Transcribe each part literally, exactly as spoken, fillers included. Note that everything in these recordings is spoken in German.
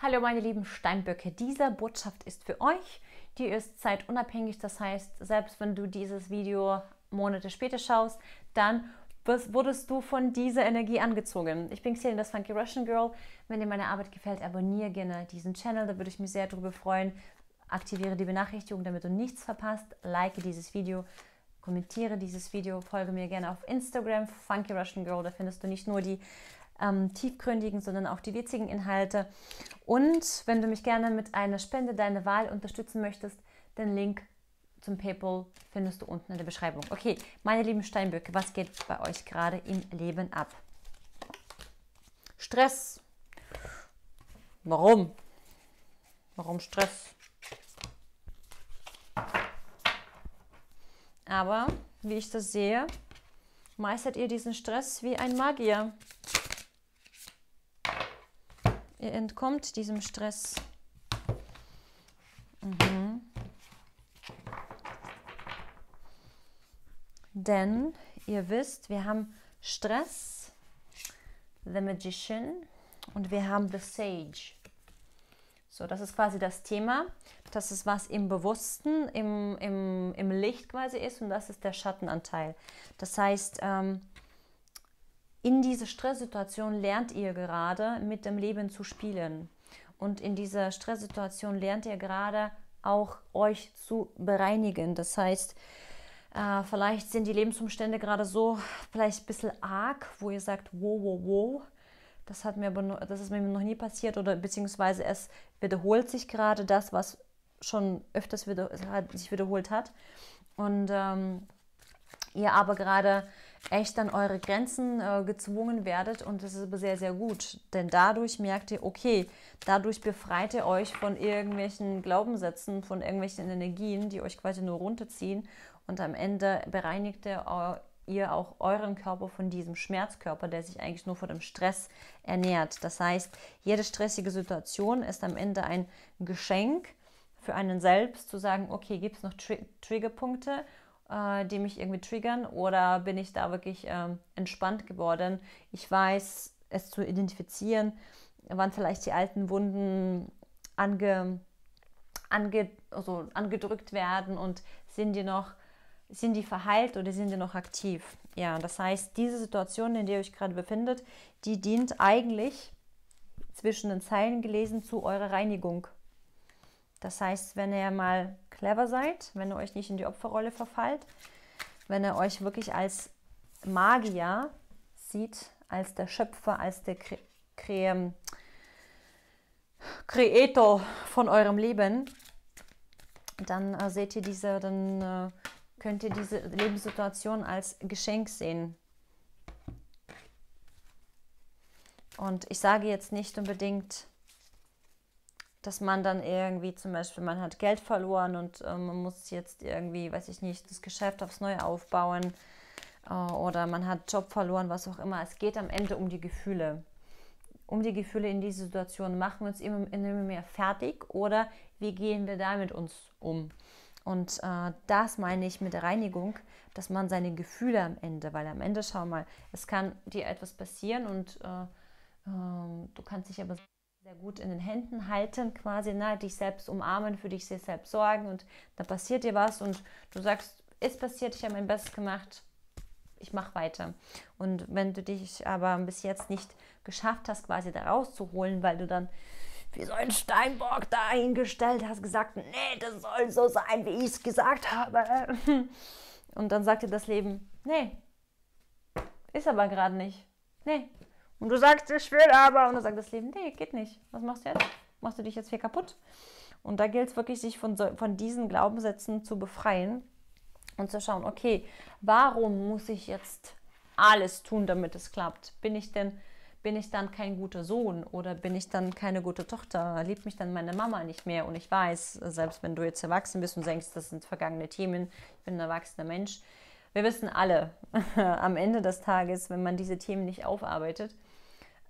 Hallo meine lieben Steinböcke, diese Botschaft ist für euch, die ist zeitunabhängig, das heißt, selbst wenn du dieses Video Monate später schaust, dann wurdest du von dieser Energie angezogen. Ich bin Xilin, das Funky Russian Girl. Wenn dir meine Arbeit gefällt, abonniere gerne diesen Channel, da würde ich mich sehr darüber freuen. Aktiviere die Benachrichtigung, damit du nichts verpasst, like dieses Video, kommentiere dieses Video, folge mir gerne auf Instagram, Funky Russian Girl, da findest du nicht nur die Ähm, tiefgründigen, sondern auch die witzigen Inhalte. Und wenn du mich gerne mit einer Spende deine Wahl unterstützen möchtest, den Link zum PayPal findest du unten in der Beschreibung. Okay, meine lieben Steinböcke, was geht bei euch gerade im Leben ab? Stress. Warum? Warum Stress? Aber, wie ich das sehe, meistert ihr diesen Stress wie ein Magier. Ihr entkommt diesem Stress. Mhm. Denn ihr wisst, wir haben Stress, The Magician, und wir haben The Sage. So, das ist quasi das Thema. Das ist, was im Bewussten, im, im, im Licht quasi ist, und das ist der Schattenanteil. Das heißt, ähm, in dieser Stresssituation lernt ihr gerade, mit dem Leben zu spielen. Und in dieser Stresssituation lernt ihr gerade, auch euch zu bereinigen. Das heißt, äh, vielleicht sind die Lebensumstände gerade so, vielleicht ein bisschen arg, wo ihr sagt, wow, wow, wow, das hat mir aber noch, das ist mir noch nie passiert, oder beziehungsweise es wiederholt sich gerade das, was schon öfters wieder, sich wiederholt hat. Und ähm, ihr aber gerade echt an eure Grenzen äh, gezwungen werdet, und das ist aber sehr, sehr gut, denn dadurch merkt ihr, okay, dadurch befreit ihr euch von irgendwelchen Glaubenssätzen, von irgendwelchen Energien, die euch quasi nur runterziehen, und am Ende bereinigt ihr, äh, ihr auch euren Körper von diesem Schmerzkörper, der sich eigentlich nur von dem Stress ernährt. Das heißt, jede stressige Situation ist am Ende ein Geschenk für einen selbst, zu sagen, okay, gibt es noch Tri- Triggerpunkte, die mich irgendwie triggern, oder bin ich da wirklich ähm, entspannt geworden? Ich weiß, es zu identifizieren, wann vielleicht die alten Wunden ange, ange, also angedrückt werden, und sind die noch, sind die verheilt oder sind die noch aktiv? Ja, das heißt, diese Situation, in der ihr euch gerade befindet, die dient eigentlich, zwischen den Zeilen gelesen, zu eurer Reinigung. Das heißt, wenn ihr mal clever seid, wenn ihr euch nicht in die Opferrolle verfallt, wenn ihr euch wirklich als Magier sieht, als der Schöpfer, als der Kre Kre Kreator von eurem Leben, dann äh, seht ihr diese, dann äh, könnt ihr diese Lebenssituation als Geschenk sehen. Und ich sage jetzt nicht unbedingt, dass man dann irgendwie zum Beispiel, man hat Geld verloren und äh, man muss jetzt irgendwie, weiß ich nicht, das Geschäft aufs Neue aufbauen, äh, oder man hat Job verloren, was auch immer. Es geht am Ende um die Gefühle. Um die Gefühle in dieser Situation. Machen wir uns immer, immer mehr fertig, oder wie gehen wir da mit uns um? Und äh, das meine ich mit der Reinigung, dass man seine Gefühle am Ende, weil am Ende, schau mal, es kann dir etwas passieren, und äh, äh, du kannst dich aber gut in den Händen halten, quasi, ne? Dich selbst umarmen, für dich selbst sorgen, und da passiert dir was und du sagst, ist passiert, ich habe mein Bestes gemacht, ich mache weiter. Und wenn du dich aber bis jetzt nicht geschafft hast, quasi da rauszuholen, weil du dann wie so ein Steinbock da hingestellt hast, gesagt, nee, das soll so sein, wie ich es gesagt habe, und dann sagt dir das Leben, nee, ist aber gerade nicht, nee. Und du sagst, ich will aber. Und dann sagt das Leben, nee, geht nicht. Was machst du jetzt? Machst du dich jetzt hier kaputt? Und da gilt es wirklich, sich von, so, von diesen Glaubenssätzen zu befreien und zu schauen, okay, warum muss ich jetzt alles tun, damit es klappt? Bin ich denn, bin ich dann kein guter Sohn, oder bin ich dann keine gute Tochter? Liebt mich dann meine Mama nicht mehr? Und ich weiß, selbst wenn du jetzt erwachsen bist und denkst, das sind vergangene Themen, ich bin ein erwachsener Mensch. Wir wissen alle, am Ende des Tages, wenn man diese Themen nicht aufarbeitet,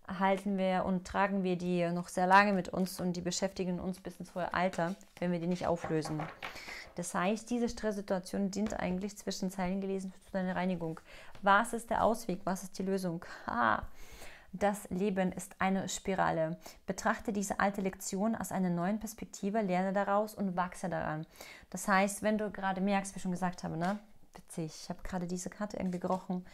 halten wir und tragen wir die noch sehr lange mit uns, und die beschäftigen uns bis ins hohe Alter, wenn wir die nicht auflösen. Das heißt, diese Stresssituation dient eigentlich, zwischen Zeilen gelesen, für deine Reinigung. Was ist der Ausweg? Was ist die Lösung? Ha, Das Leben ist eine Spirale. Betrachte diese alte Lektion aus einer neuen Perspektive, lerne daraus und wachse daran. Das heißt, wenn du gerade merkst, wie ich schon gesagt habe, ne? Witzig, ich habe gerade diese Karte irgendwie gerochen.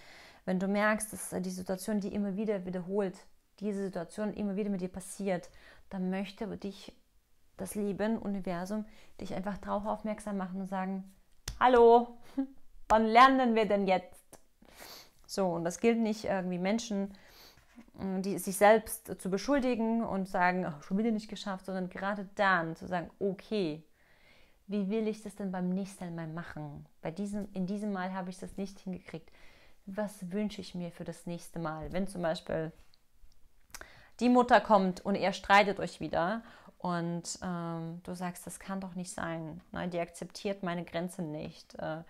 Wenn du merkst, dass die Situation, die immer wieder wiederholt, diese Situation immer wieder mit dir passiert, dann möchte dich das Leben, Universum, dich einfach darauf aufmerksam machen und sagen, hallo, wann lernen wir denn jetzt? So, und das gilt nicht irgendwie Menschen, die sich selbst zu beschuldigen und sagen, ach, schon wieder nicht geschafft, sondern gerade dann zu sagen, okay, wie will ich das denn beim nächsten Mal machen? Bei diesem, in diesem Mal habe ich das nicht hingekriegt. Was wünsche ich mir für das nächste Mal? Wenn zum Beispiel die Mutter kommt und ihr streitet euch wieder und ähm, du sagst, das kann doch nicht sein. Nein, die akzeptiert meine Grenzen nicht. Äh,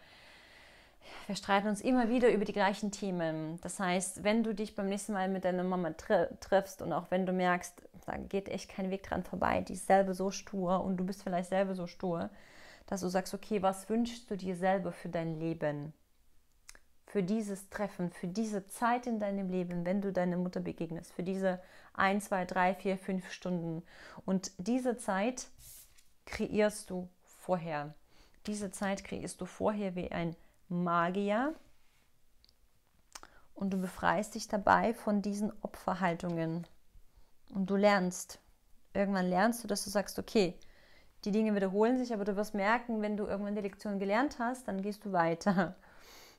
wir streiten uns immer wieder über die gleichen Themen. Das heißt, wenn du dich beim nächsten Mal mit deiner Mama tr triffst und auch wenn du merkst, da geht echt kein Weg dran vorbei, die ist selber so stur und du bist vielleicht selber so stur, dass du sagst, okay, was wünschst du dir selber für dein Leben? Für dieses Treffen, für diese Zeit in deinem Leben, wenn du deiner Mutter begegnest, für diese ein, zwei, drei, vier, fünf Stunden. Und diese Zeit kreierst du vorher. Diese Zeit kreierst du vorher wie ein Magier und du befreist dich dabei von diesen Opferhaltungen. Und du lernst. Irgendwann lernst du, dass du sagst, okay, die Dinge wiederholen sich, aber du wirst merken, wenn du irgendwann die Lektion gelernt hast, dann gehst du weiter.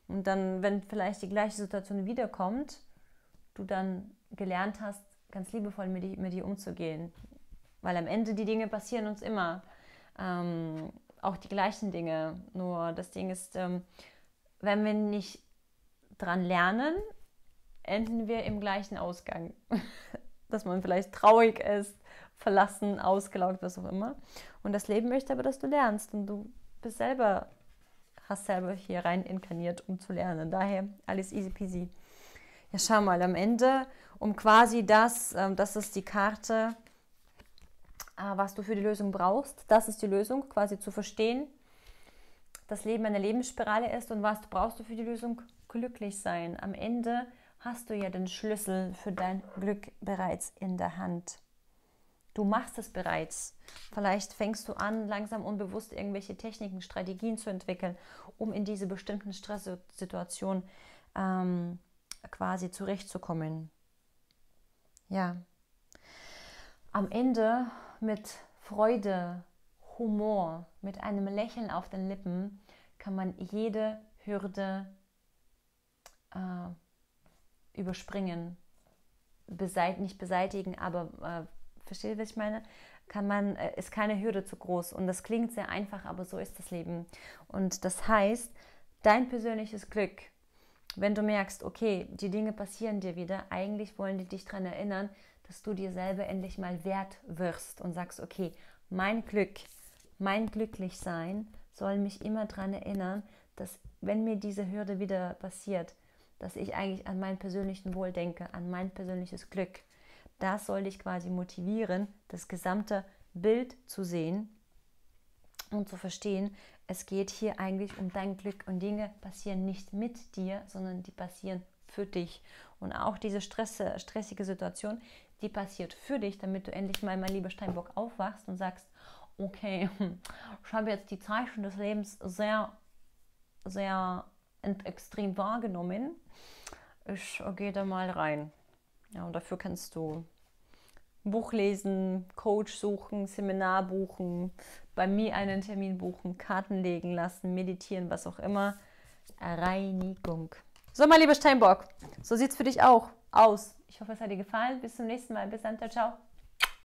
Und dann, wenn vielleicht die gleiche Situation wiederkommt, du dann gelernt hast, ganz liebevoll mit dir, mit dir umzugehen. Weil am Ende die Dinge passieren uns immer. Ähm, auch die gleichen Dinge. Nur das Ding ist, ähm, wenn wir nicht dran lernen, enden wir im gleichen Ausgang. Dass man vielleicht traurig ist, verlassen, ausgelaugt, was auch immer. Und das Leben möchte aber, dass du lernst. Und du bist selber... hast selber hier rein inkarniert, um zu lernen. Daher alles easy peasy. Ja, schau mal, am Ende, um quasi das, ähm, das ist die Karte, äh, was du für die Lösung brauchst. Das ist die Lösung, quasi zu verstehen, dass Leben eine Lebensspirale ist und was brauchst du für die Lösung? Glücklich sein. Am Ende hast du ja den Schlüssel für dein Glück bereits in der Hand. Du machst es bereits. Vielleicht fängst du an, langsam unbewusst irgendwelche Techniken, Strategien zu entwickeln, um in diese bestimmten Stresssituationen ähm, quasi zurechtzukommen. Ja. Am Ende mit Freude, Humor, mit einem Lächeln auf den Lippen kann man jede Hürde äh, überspringen, Beseit- nicht beseitigen, aber äh, versteht, was ich meine? Kann man, ist keine Hürde zu groß. Und das klingt sehr einfach, aber so ist das Leben. Und das heißt, dein persönliches Glück, wenn du merkst, okay, die Dinge passieren dir wieder, eigentlich wollen die dich daran erinnern, dass du dir selber endlich mal wert wirst und sagst, okay, mein Glück, mein Glücklichsein soll mich immer daran erinnern, dass wenn mir diese Hürde wieder passiert, dass ich eigentlich an mein persönlichen Wohl denke, an mein persönliches Glück. Das soll dich quasi motivieren, das gesamte Bild zu sehen und zu verstehen, es geht hier eigentlich um dein Glück und Dinge passieren nicht mit dir, sondern die passieren für dich. Und auch diese Stress, stressige Situation, die passiert für dich, damit du endlich mal, mein lieber Steinbock, aufwachst und sagst, okay, ich habe jetzt die Zeichen des Lebens sehr, sehr extrem wahrgenommen. Ich gehe da mal rein. Ja, und dafür kannst du ein Buch lesen, Coach suchen, Seminar buchen, bei mir einen Termin buchen, Karten legen lassen, meditieren, was auch immer. Reinigung. So, mein lieber Steinbock, so sieht es für dich auch aus. Ich hoffe, es hat dir gefallen. Bis zum nächsten Mal. Bis dann. Ciao.